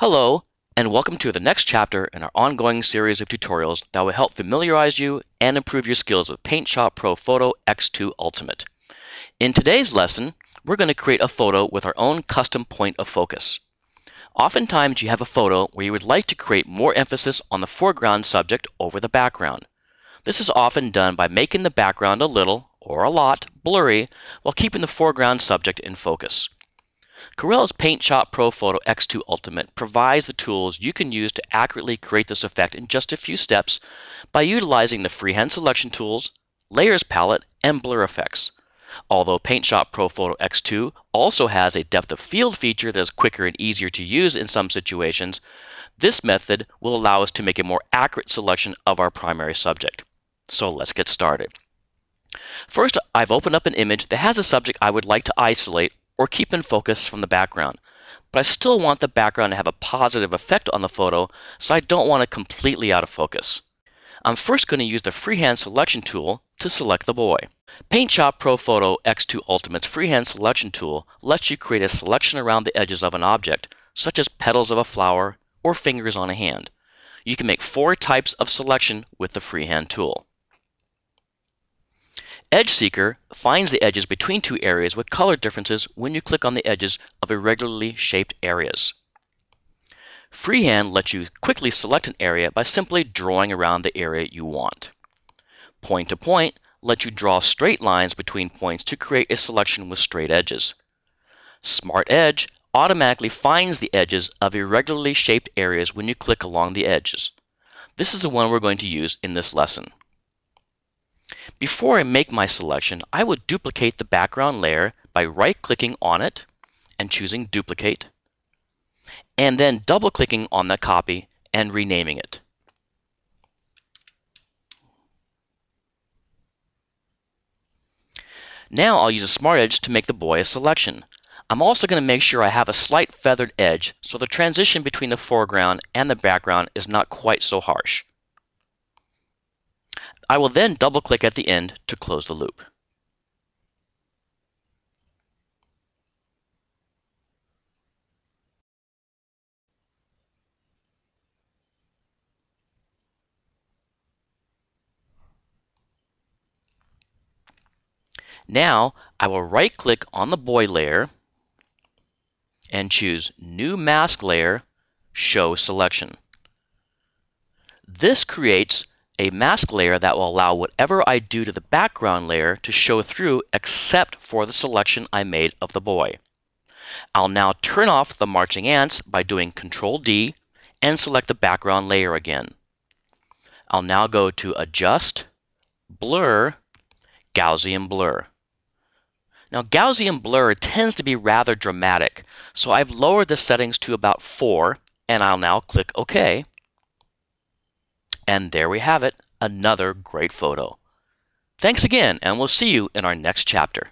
Hello, and welcome to the next chapter in our ongoing series of tutorials that will help familiarize you and improve your skills with PaintShop Pro Photo X2 Ultimate. In today's lesson, we're going to create a photo with our own custom point of focus. Oftentimes, you have a photo where you would like to create more emphasis on the foreground subject over the background. This is often done by making the background a little, or a lot, blurry while keeping the foreground subject in focus. Corel's PaintShop Pro Photo X2 Ultimate provides the tools you can use to accurately create this effect in just a few steps by utilizing the freehand selection tools, layers palette, and blur effects. Although PaintShop Pro Photo X2 also has a depth of field feature that is quicker and easier to use in some situations, this method will allow us to make a more accurate selection of our primary subject. So let's get started. First, I've opened up an image that has a subject I would like to isolate or keep in focus from the background, but I still want the background to have a positive effect on the photo, so I don't want it completely out of focus. I'm first going to use the freehand selection tool to select the boy. PaintShop Pro Photo X2 Ultimate's freehand selection tool lets you create a selection around the edges of an object, such as petals of a flower or fingers on a hand. You can make four types of selection with the freehand tool. Edge Seeker finds the edges between two areas with color differences when you click on the edges of irregularly shaped areas. Freehand lets you quickly select an area by simply drawing around the area you want. Point to Point lets you draw straight lines between points to create a selection with straight edges. Smart Edge automatically finds the edges of irregularly shaped areas when you click along the edges. This is the one we're going to use in this lesson. Before I make my selection, I will duplicate the background layer by right-clicking on it and choosing Duplicate, and then double-clicking on the copy and renaming it. Now I'll use a Smart Edge to make the boy a selection. I'm also going to make sure I have a slight feathered edge so the transition between the foreground and the background is not quite so harsh. I will then double-click at the end to close the loop. Now, I will right-click on the boy layer and choose New Mask Layer, Show Selection. This creates a mask layer that will allow whatever I do to the background layer to show through except for the selection I made of the boy. I'll now turn off the marching ants by doing Ctrl D and select the background layer again. I'll now go to Adjust, Blur, Gaussian Blur. Now Gaussian Blur tends to be rather dramatic, so I've lowered the settings to about 4 and I'll now click OK. And there we have it, another great photo. Thanks again, and we'll see you in our next chapter.